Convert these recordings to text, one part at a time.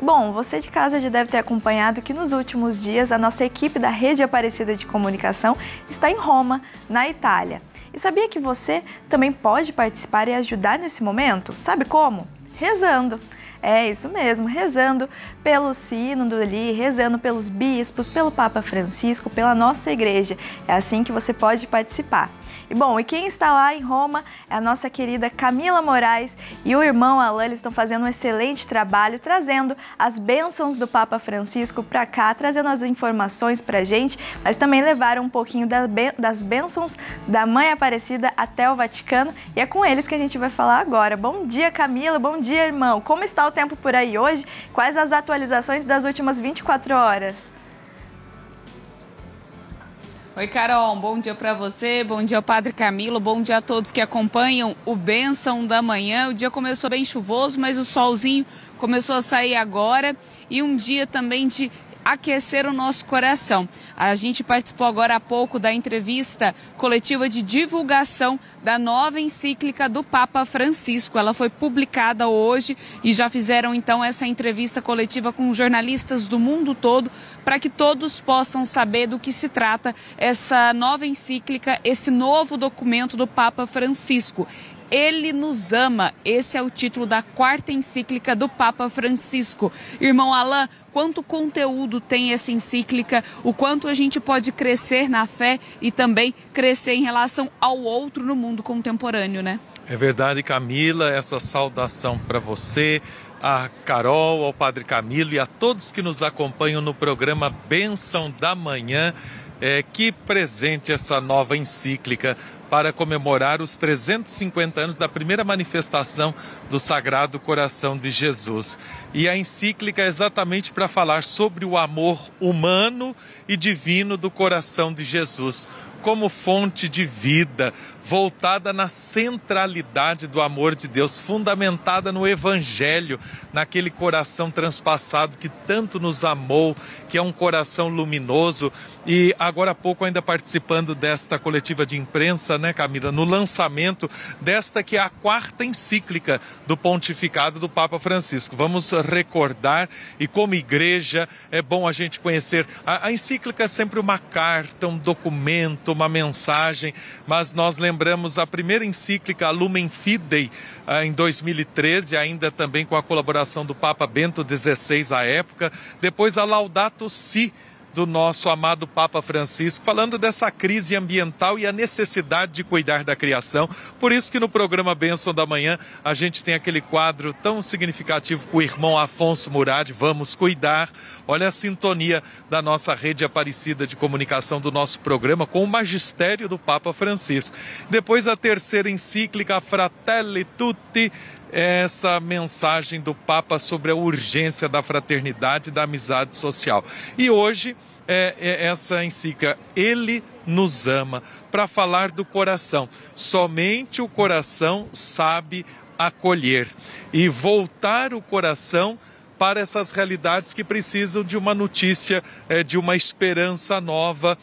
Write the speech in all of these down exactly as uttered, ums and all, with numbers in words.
E bom, você de casa já deve ter acompanhado que nos últimos dias a nossa equipe da Rede Aparecida de Comunicação está em Roma, na Itália. E sabia que você também pode participar e ajudar nesse momento? Sabe como? Rezando! É isso mesmo, rezando pelo sínodo ali, rezando pelos bispos, pelo Papa Francisco, pela nossa igreja. É assim que você pode participar. E bom, e quem está lá em Roma é a nossa querida Camila Morais e o irmão Alan. Eles estão fazendo um excelente trabalho, trazendo as bênçãos do Papa Francisco para cá, trazendo as informações para a gente, mas também levaram um pouquinho das bênçãos da Mãe Aparecida até o Vaticano. E é com eles que a gente vai falar agora. Bom dia, Camila. Bom dia, irmão. Como está o O tempo por aí hoje? Quais as atualizações das últimas vinte e quatro horas? Oi, Carol, bom dia para você, bom dia ao Padre Camilo, bom dia a todos que acompanham o Bênção da Manhã. O dia começou bem chuvoso, mas o solzinho começou a sair agora e um dia também de aquecer o nosso coração. A gente participou agora há pouco da entrevista coletiva de divulgação da nova encíclica do Papa Francisco. Ela foi publicada hoje e já fizeram então essa entrevista coletiva com jornalistas do mundo todo para que todos possam saber do que se trata essa nova encíclica, esse novo documento do Papa Francisco. Ele nos ama, esse é o título da quarta encíclica do Papa Francisco. Irmão Alan, quanto conteúdo tem essa encíclica, o quanto a gente pode crescer na fé e também crescer em relação ao outro no mundo contemporâneo, né? É verdade, Camila, essa saudação para você, a Carol, ao Padre Camilo e a todos que nos acompanham no programa Bênção da Manhã. É, que presente essa nova encíclica para comemorar os trezentos e cinquenta anos da primeira manifestação do Sagrado Coração de Jesus. E a encíclica é exatamente para falar sobre o amor humano e divino do coração de Jesus, como fonte de vida, voltada na centralidade do amor de Deus, fundamentada no Evangelho, naquele coração transpassado que tanto nos amou, que é um coração luminoso. E agora há pouco, ainda participando desta coletiva de imprensa, né, Camila, no lançamento desta que é a quarta encíclica do pontificado do Papa Francisco. Vamos recordar, e como igreja é bom a gente conhecer. A, a encíclica é sempre uma carta, um documento, uma mensagem, mas nós lembramos a primeira encíclica, a Lumen Fidei, em dois mil e treze, ainda também com a colaboração do Papa Bento dezesseis à época, depois a Laudato Si, do nosso amado Papa Francisco, falando dessa crise ambiental e a necessidade de cuidar da criação. Por isso que no programa Bênção da Manhã a gente tem aquele quadro tão significativo com o irmão Afonso Murad, Vamos Cuidar. Olha a sintonia da nossa Rede Aparecida de Comunicação, do nosso programa, com o magistério do Papa Francisco. Depois a terceira encíclica, Fratelli Tutti, essa mensagem do Papa sobre a urgência da fraternidade e da amizade social. E hoje, é, é essa encíclica, Ele nos ama, para falar do coração. Somente o coração sabe acolher e voltar o coração para essas realidades que precisam de uma notícia, de uma esperança nova.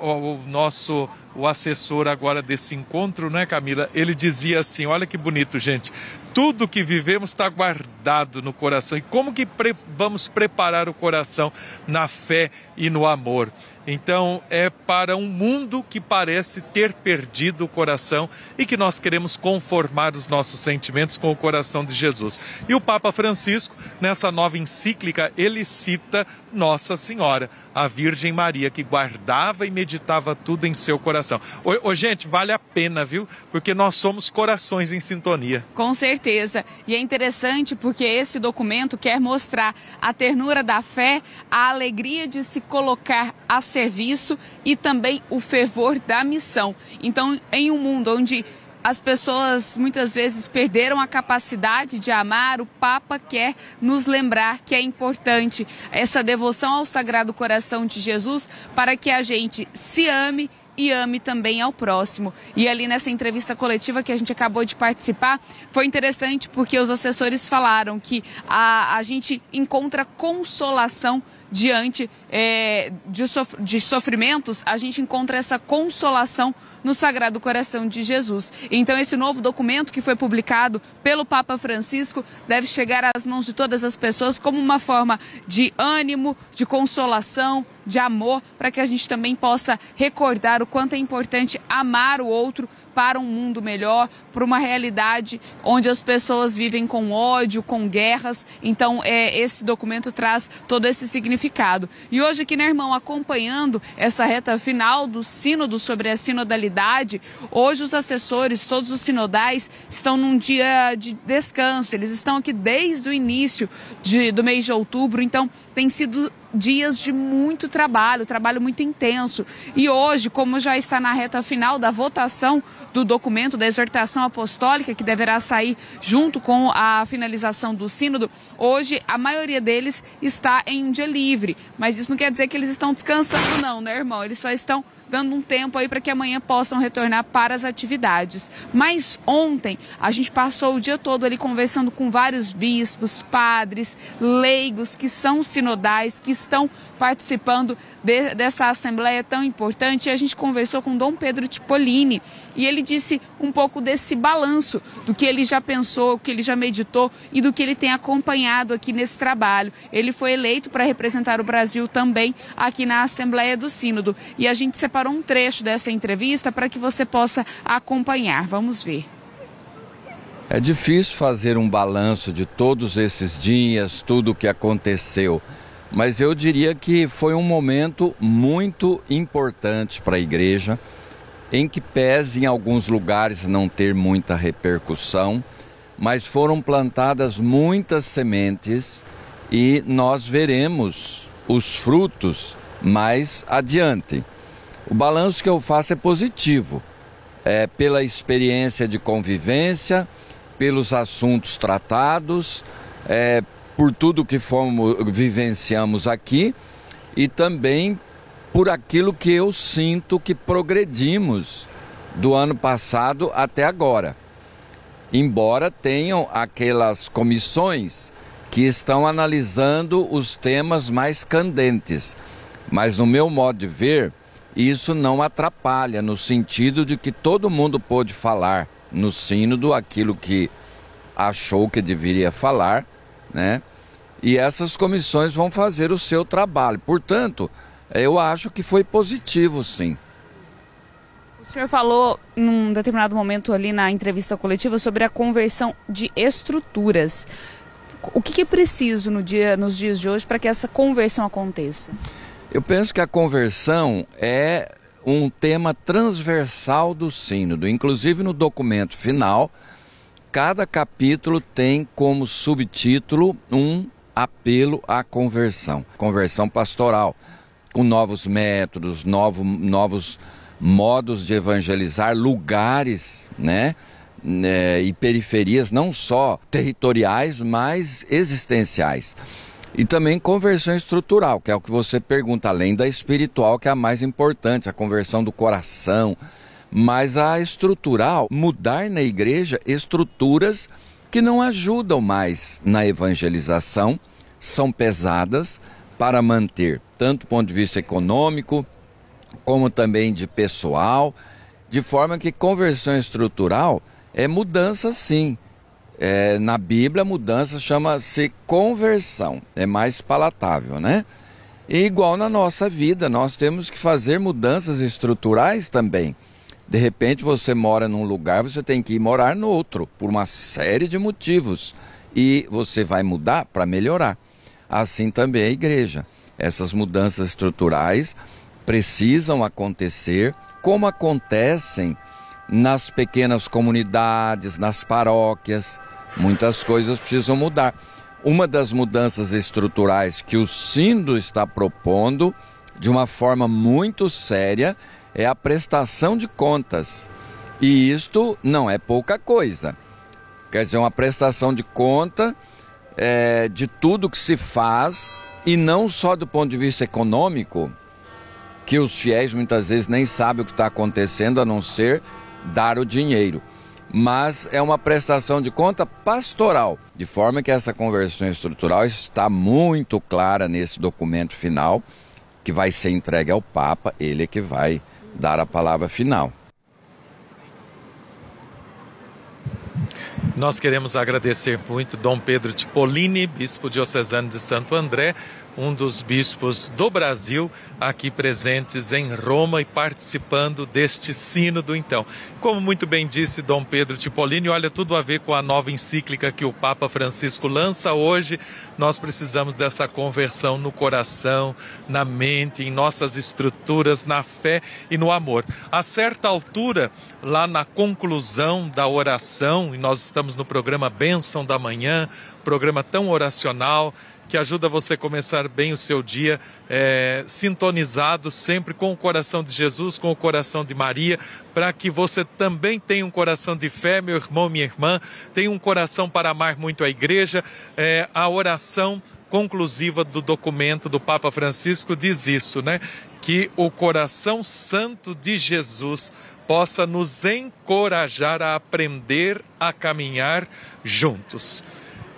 O nosso o assessor agora desse encontro, né, Camila? Ele dizia assim, olha que bonito, gente. Tudo que vivemos está guardado no coração. E como que pre- vamos preparar o coração na fé e no amor? Então, é para um mundo que parece ter perdido o coração e que nós queremos conformar os nossos sentimentos com o coração de Jesus. E o Papa Francisco, nessa nova encíclica, ele cita Nossa Senhora, a Virgem Maria, que guardava e meditava tudo em seu coração. Ô, ô, gente, vale a pena, viu? Porque nós somos corações em sintonia. Com certeza. E é interessante porque esse documento quer mostrar a ternura da fé, a alegria de se colocar a serviço e também o fervor da missão. Então, em um mundo onde as pessoas muitas vezes perderam a capacidade de amar, o Papa quer nos lembrar que é importante essa devoção ao Sagrado Coração de Jesus para que a gente se ame e ame também ao próximo. E ali nessa entrevista coletiva que a gente acabou de participar, foi interessante porque os assessores falaram que a, a gente encontra consolação diante é, de, sof de sofrimentos, a gente encontra essa consolação no Sagrado Coração de Jesus. Então esse novo documento que foi publicado pelo Papa Francisco deve chegar às mãos de todas as pessoas como uma forma de ânimo, de consolação, de amor, para que a gente também possa recordar o quanto é importante amar o outro para um mundo melhor, para uma realidade onde as pessoas vivem com ódio, com guerras. Então é, esse documento traz todo esse significado. E hoje aqui, né, irmão, acompanhando essa reta final do sínodo sobre a sinodalidade, hoje os assessores, todos os sinodais, estão num dia de descanso. Eles estão aqui desde o início de, do mês de outubro, então tem sido dias de muito trabalho, trabalho muito intenso. E hoje, como já está na reta final da votação do documento, da exortação apostólica, que deverá sair junto com a finalização do sínodo, hoje a maioria deles está em um dia livre. Mas isso não quer dizer que eles estão descansando não, né, irmão? Eles só estão dando um tempo aí para que amanhã possam retornar para as atividades. Mas ontem a gente passou o dia todo ali conversando com vários bispos, padres, leigos que são sinodais, que estão participando de, dessa assembleia tão importante. E a gente conversou com Dom Pedro Tipolini e ele disse um pouco desse balanço, do que ele já pensou, o que ele já meditou e do que ele tem acompanhado aqui nesse trabalho. Ele foi eleito para representar o Brasil também aqui na Assembleia do Sínodo. E a gente separou um trecho dessa entrevista para que você possa acompanhar. Vamos ver. É difícil fazer um balanço de todos esses dias, tudo o que aconteceu, mas eu diria que foi um momento muito importante para a igreja, em que pese em alguns lugares não ter muita repercussão, mas foram plantadas muitas sementes e nós veremos os frutos mais adiante. O balanço que eu faço é positivo, é pela experiência de convivência, pelos assuntos tratados, é, por tudo que fomos, vivenciamos aqui e também por aquilo que eu sinto que progredimos do ano passado até agora. Embora tenham aquelas comissões que estão analisando os temas mais candentes, mas no meu modo de ver, isso não atrapalha, no sentido de que todo mundo pôde falar no sínodo aquilo que achou que deveria falar, né? E essas comissões vão fazer o seu trabalho. Portanto, eu acho que foi positivo, sim. O senhor falou num determinado momento ali na entrevista coletiva sobre a conversão de estruturas. O que é preciso no dia, nos dias de hoje para que essa conversão aconteça? Eu penso que a conversão é um tema transversal do sínodo. Inclusive no documento final, cada capítulo tem como subtítulo um apelo à conversão. Conversão pastoral, com novos métodos, novo, novos modos de evangelizar, lugares, né, é, e periferias não só territoriais, mas existenciais. E também conversão estrutural, que é o que você pergunta, além da espiritual, que é a mais importante, a conversão do coração. Mas a estrutural, mudar na igreja estruturas que não ajudam mais na evangelização, são pesadas para manter, tanto do ponto de vista econômico, como também de pessoal, de forma que conversão estrutural é mudança sim. É, na Bíblia, mudança chama-se conversão, é mais palatável, né? E igual na nossa vida, nós temos que fazer mudanças estruturais também. De repente você mora num lugar, você tem que ir morar no outro, por uma série de motivos. E você vai mudar para melhorar. Assim também a igreja. Essas mudanças estruturais precisam acontecer, como acontecem nas pequenas comunidades, nas paróquias. Muitas coisas precisam mudar. Uma das mudanças estruturais que o sínodo está propondo, de uma forma muito séria, é a prestação de contas. E isto não é pouca coisa. Quer dizer, uma prestação de conta é, de tudo que se faz, e não só do ponto de vista econômico, que os fiéis muitas vezes nem sabem o que está acontecendo, a não ser dar o dinheiro. Mas é uma prestação de conta pastoral, de forma que essa conversão estrutural está muito clara nesse documento final, que vai ser entregue ao Papa, ele é que vai dar a palavra final. Nós queremos agradecer muito Dom Pedro Tipolini, bispo diocesano de Santo André, um dos bispos do Brasil, aqui presentes em Roma e participando deste sínodo, então. Como muito bem disse Dom Pedro Tipolini, olha, tudo a ver com a nova encíclica que o Papa Francisco lança hoje. Nós precisamos dessa conversão no coração, na mente, em nossas estruturas, na fé e no amor. A certa altura, lá na conclusão da oração, e nós estamos no programa Bênção da Manhã, programa tão oracional, que ajuda você a começar bem o seu dia, é, sintonizado sempre com o coração de Jesus, com o coração de Maria, para que você também tenha um coração de fé, meu irmão, minha irmã, tenha um coração para amar muito a igreja. É, a oração conclusiva do documento do Papa Francisco diz isso, né? Que o coração santo de Jesus possa nos encorajar a aprender a caminhar juntos.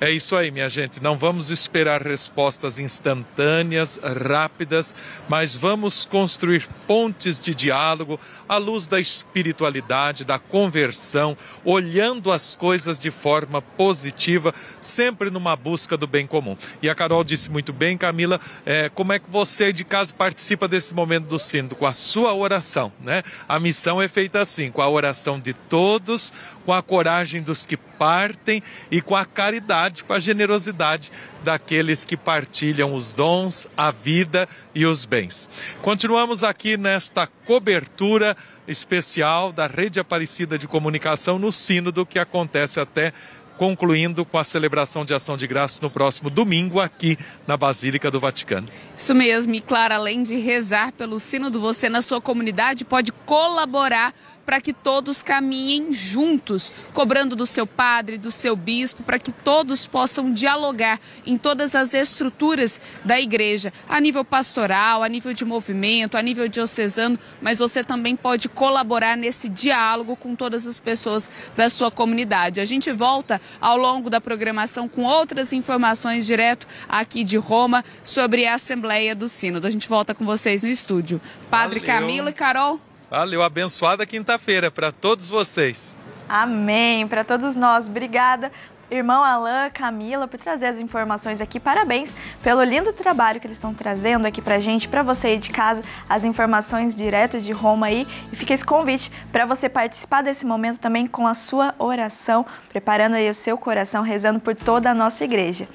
É isso aí, minha gente. Não vamos esperar respostas instantâneas, rápidas, mas vamos construir pontes de diálogo à luz da espiritualidade, da conversão, olhando as coisas de forma positiva, sempre numa busca do bem comum. E a Carol disse muito bem, Camila, é, como é que você de casa participa desse momento do sínodo? Com a sua oração, né? A missão é feita assim, com a oração de todos, com a coragem dos que partem e com a caridade, com a generosidade daqueles que partilham os dons, a vida e os bens. Continuamos aqui nesta cobertura especial da Rede Aparecida de Comunicação no sínodo que acontece até concluindo com a celebração de Ação de Graças no próximo domingo aqui na Basílica do Vaticano. Isso mesmo, e claro, além de rezar pelo sínodo, você na sua comunidade pode colaborar para que todos caminhem juntos, cobrando do seu padre, do seu bispo, para que todos possam dialogar em todas as estruturas da igreja, a nível pastoral, a nível de movimento, a nível diocesano, mas você também pode colaborar nesse diálogo com todas as pessoas da sua comunidade. A gente volta ao longo da programação com outras informações direto aqui de Roma sobre a Assembleia do Sínodo. A gente volta com vocês no estúdio. Padre Valeu. Camilo e Carol. Valeu, abençoada quinta-feira para todos vocês. Amém, para todos nós. Obrigada, irmão Alan, Camila, por trazer as informações aqui. Parabéns pelo lindo trabalho que eles estão trazendo aqui para a gente, para você aí de casa, as informações direto de Roma aí. E fica esse convite para você participar desse momento também com a sua oração, preparando aí o seu coração, rezando por toda a nossa igreja.